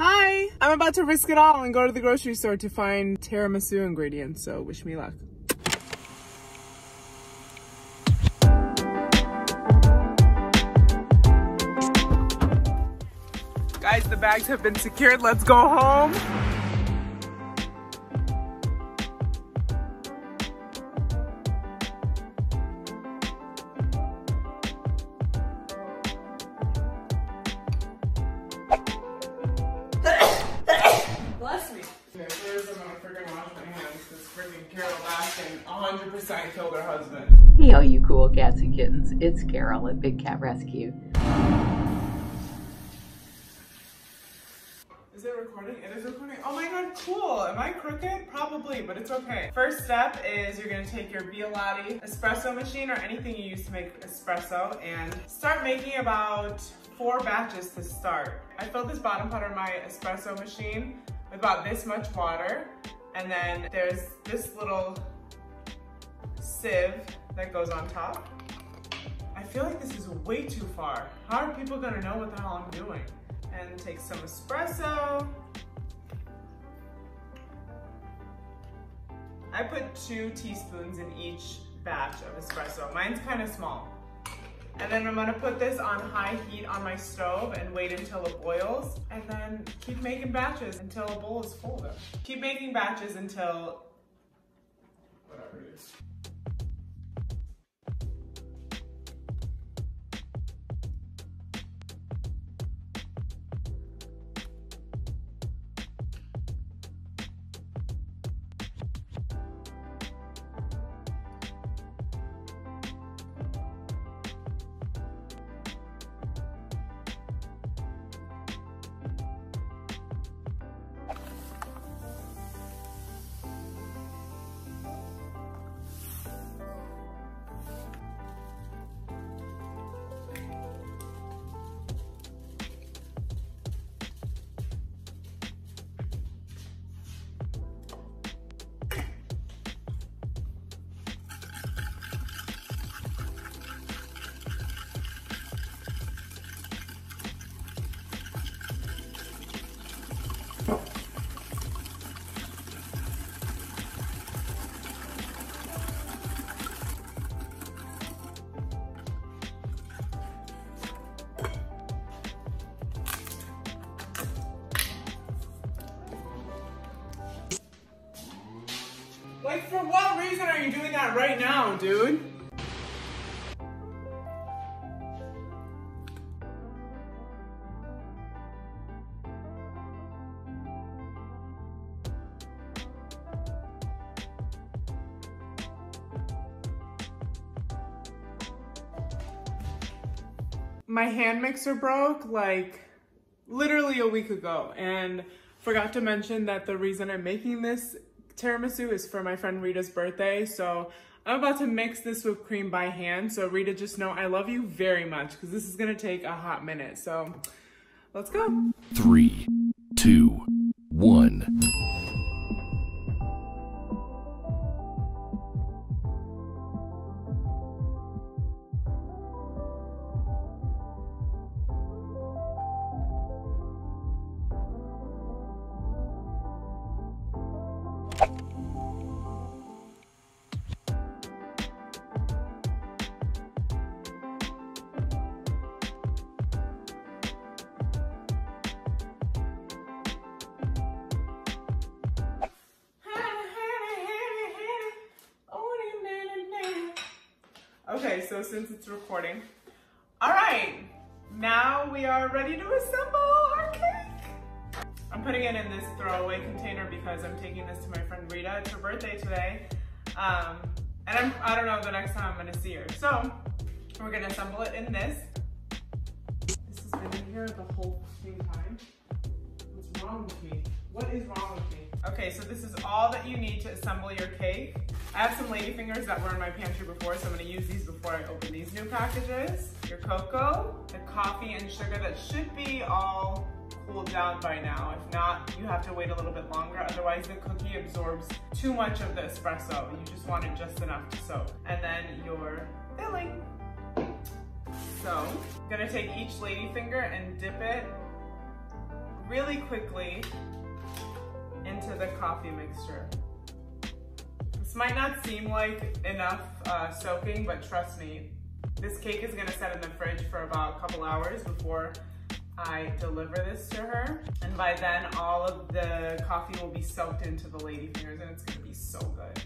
Hi! I'm about to risk it all and go to the grocery store to find tiramisu ingredients, so wish me luck. Guys, the bags have been secured. Let's go home. Bless me. First, I'm gonna freaking wash my hands because freaking Carol Baskin 100% killed her husband. Hey, all you cool cats and kittens. It's Carol at Big Cat Rescue. Is it recording? It is recording. Oh my god, cool. Am I crooked? Probably, but it's okay. First step is you're gonna take your Bialetti espresso machine or anything you use to make espresso and start making about 4 batches to start. I filled this bottom part of my espresso machine with about this much water, and then there's this little sieve that goes on top. I feel like this is way too far. How are people gonna know what the hell I'm doing? And take some espresso. I put 2 teaspoons in each batch of espresso. Mine's kind of small. And then I'm gonna put this on high heat on my stove and wait until it boils. And then keep making batches until a bowl is full though. Keep making batches until whatever it is. Like, for what reason are you doing that right now, dude? My hand mixer broke like literally a week ago, and forgot to mention that the reason I'm making this tiramisu is for my friend Rita's birthday, so I'm about to mix this whipped cream by hand. So Rita, just know I love you very much because this is gonna take a hot minute. So let's go. 3, 2, 1. Okay, so since it's recording, all right, now we are ready to assemble our cake. I'm putting it in this throwaway container because I'm taking this to my friend Rita. It's her birthday today, and I don't know the next time I'm gonna see her. So we're gonna assemble it in this. This has been in here the whole same time. What's wrong with me? What is wrong with me? Okay, so this is all that you need to assemble your cake. I have some lady fingers that were in my pantry before, so I'm gonna use these before I open these new packages. Your cocoa, the coffee and sugar that should be all cooled down by now. If not, you have to wait a little bit longer, otherwise the cookie absorbs too much of the espresso. You just want it just enough to soak. And then your filling. So, I'm gonna take each lady finger and dip it really quickly into the coffee mixture. This might not seem like enough soaking, but trust me, this cake is gonna set in the fridge for about a couple hours before I deliver this to her. And by then, all of the coffee will be soaked into the ladyfingers, and it's gonna be so good.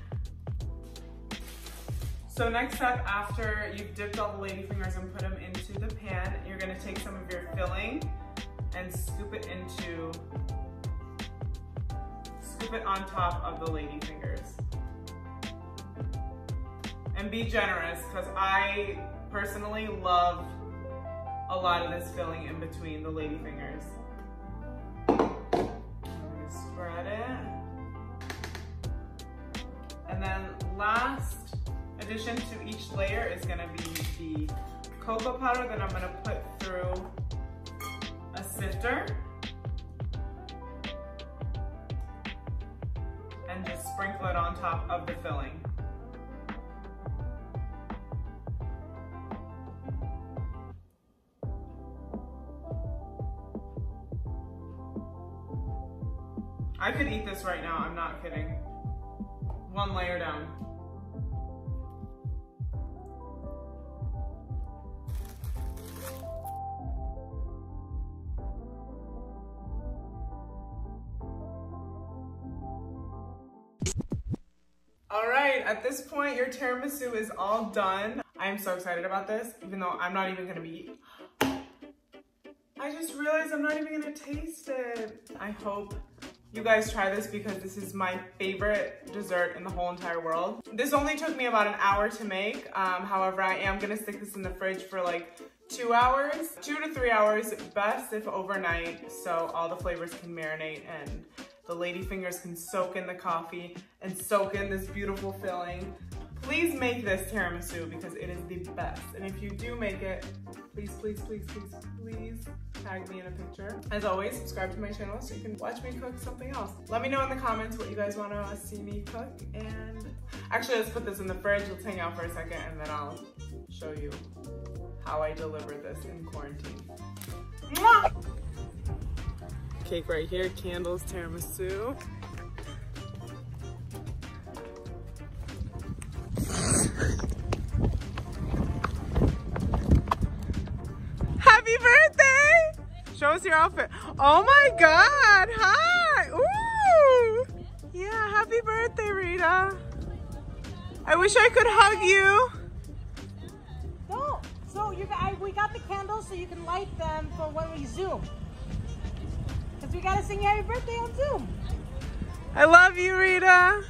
So next up, after you've dipped all the ladyfingers and put them into the pan, you're gonna take some of your filling and scoop it on top of the ladyfingers. And be generous, because I personally love a lot of this filling in between the ladyfingers. I'm gonna spread it. And then last addition to each layer is gonna be the cocoa powder that I'm gonna put through a sifter and just sprinkle it on top of the filling. I could eat this right now, I'm not kidding. One layer down. All right, at this point, your tiramisu is all done. I am so excited about this, even though I'm not even gonna be I just realized I'm not even gonna taste it. I hope you guys try this, because this is my favorite dessert in the whole entire world. This only took me about an hour to make. However, I am gonna stick this in the fridge for like 2 hours, 2 to 3 hours, best if overnight, so all the flavors can marinate and the ladyfingers can soak in the coffee and soak in this beautiful filling. Please make this tiramisu, because it is the best. And if you do make it, please, please, please, please, please tag me in a picture. As always, subscribe to my channel so you can watch me cook something else. Let me know in the comments what you guys want to see me cook. And actually, let's put this in the fridge. Let's hang out for a second, and then I'll show you how I deliver this in quarantine. Mwah! Cake right here, candles, tiramisu. Happy birthday! Show us your outfit. Oh my god! Hi! Ooh! Yeah, happy birthday, Rita. I wish I could hug you. Don't. So we got the candles so you can light them for when we Zoom. Because we gotta sing happy birthday on Zoom. I love you, Rita.